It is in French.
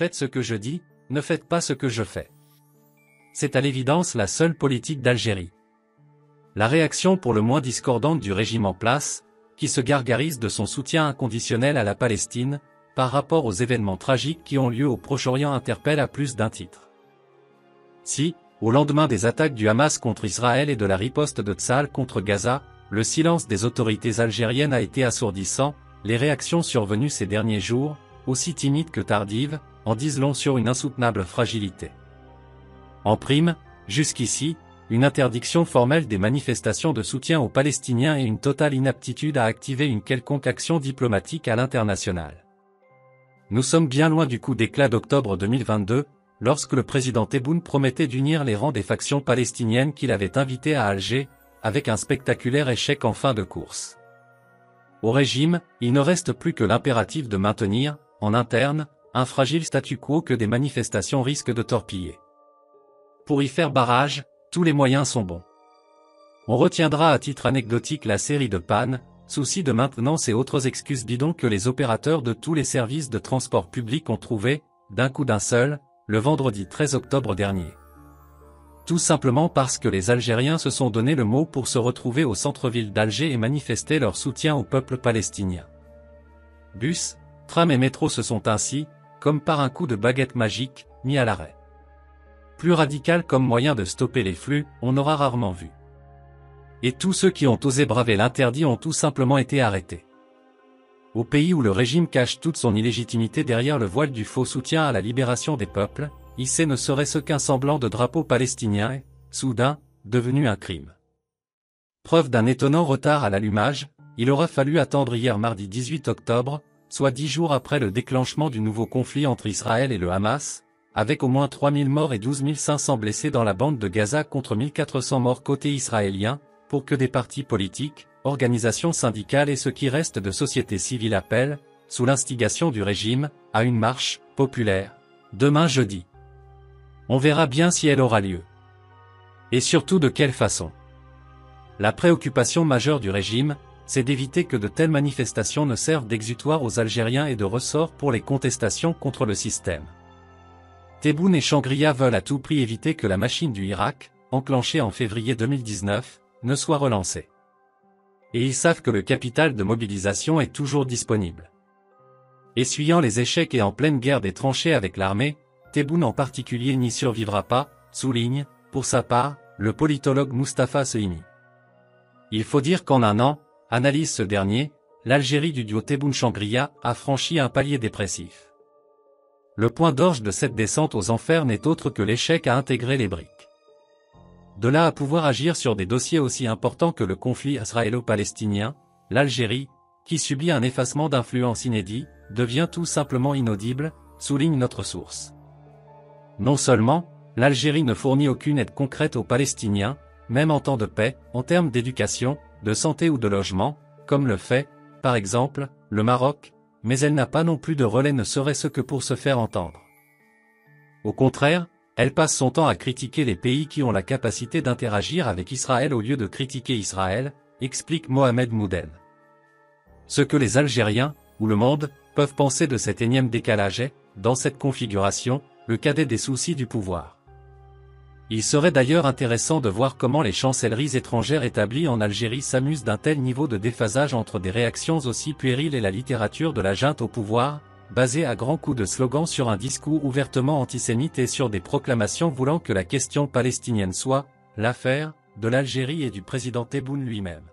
Faites ce que je dis, ne faites pas ce que je fais. C'est à l'évidence la seule politique d'Algérie. La réaction pour le moins discordante du régime en place, qui se gargarise de son soutien inconditionnel à la Palestine, par rapport aux événements tragiques qui ont lieu au Proche-Orient interpelle à plus d'un titre. Si, au lendemain des attaques du Hamas contre Israël et de la riposte de Tsal contre Gaza, le silence des autorités algériennes a été assourdissant, les réactions survenues ces derniers jours, aussi timides que tardives, en disent long sur une insoutenable fragilité. En prime, jusqu'ici, une interdiction formelle des manifestations de soutien aux Palestiniens et une totale inaptitude à activer une quelconque action diplomatique à l'international. Nous sommes bien loin du coup d'éclat d'octobre 2022, lorsque le président Tebboune promettait d'unir les rangs des factions palestiniennes qu'il avait invitées à Alger, avec un spectaculaire échec en fin de course. Au régime, il ne reste plus que l'impératif de maintenir, en interne, un fragile statu quo que des manifestations risquent de torpiller. Pour y faire barrage, tous les moyens sont bons. On retiendra à titre anecdotique la série de pannes, soucis de maintenance et autres excuses bidons que les opérateurs de tous les services de transport public ont trouvés, d'un coup d'un seul, le vendredi 13 octobre dernier. Tout simplement parce que les Algériens se sont donné le mot pour se retrouver au centre-ville d'Alger et manifester leur soutien au peuple palestinien. Bus, tram et métro se sont ainsi, comme par un coup de baguette magique, mis à l'arrêt. Plus radical comme moyen de stopper les flux, on aura rarement vu. Et tous ceux qui ont osé braver l'interdit ont tout simplement été arrêtés. Au pays où le régime cache toute son illégitimité derrière le voile du faux soutien à la libération des peuples, hisser ne serait-ce qu'un semblant de drapeau palestinien est, soudain, devenu un crime. Preuve d'un étonnant retard à l'allumage, il aura fallu attendre hier mardi 18 octobre, soit 10 jours après le déclenchement du nouveau conflit entre Israël et le Hamas, avec au moins 3000 morts et 12 500 blessés dans la bande de Gaza contre 1400 morts côté israélien, pour que des partis politiques, organisations syndicales et ce qui reste de société civile appellent, sous l'instigation du régime, à une marche populaire, demain jeudi. On verra bien si elle aura lieu. Et surtout de quelle façon. La préoccupation majeure du régime, c'est d'éviter que de telles manifestations ne servent d'exutoire aux Algériens et de ressort pour les contestations contre le système. Tebboune et Chengriha veulent à tout prix éviter que la machine du Hirak, enclenchée en février 2019, ne soit relancée. Et ils savent que le capital de mobilisation est toujours disponible. Essuyant les échecs et en pleine guerre des tranchées avec l'armée, Tebboune en particulier n'y survivra pas, souligne, pour sa part, le politologue Mustapha Sehimi. Il faut dire qu'en un an, analyse ce dernier, l'Algérie du duo Tebboune-Chengriha a franchi un palier dépressif. Le point d'orge de cette descente aux enfers n'est autre que l'échec à intégrer les BRICS. De là à pouvoir agir sur des dossiers aussi importants que le conflit israélo-palestinien, l'Algérie, qui subit un effacement d'influence inédit, devient tout simplement inaudible, souligne notre source. Non seulement, l'Algérie ne fournit aucune aide concrète aux Palestiniens, même en temps de paix, en termes d'éducation, de santé ou de logement, comme le fait, par exemple, le Maroc, mais elle n'a pas non plus de relais ne serait-ce que pour se faire entendre. Au contraire, elle passe son temps à critiquer les pays qui ont la capacité d'interagir avec Israël au lieu de critiquer Israël, explique Mohamed Mouden. Ce que les Algériens, ou le monde, peuvent penser de cet énième décalage est, dans cette configuration, le cadet des soucis du pouvoir. Il serait d'ailleurs intéressant de voir comment les chancelleries étrangères établies en Algérie s'amusent d'un tel niveau de déphasage entre des réactions aussi puériles et la littérature de la junte au pouvoir, basée à grands coups de slogans sur un discours ouvertement antisémite et sur des proclamations voulant que la question palestinienne soit « l'affaire » de l'Algérie et du président Tebboune lui-même.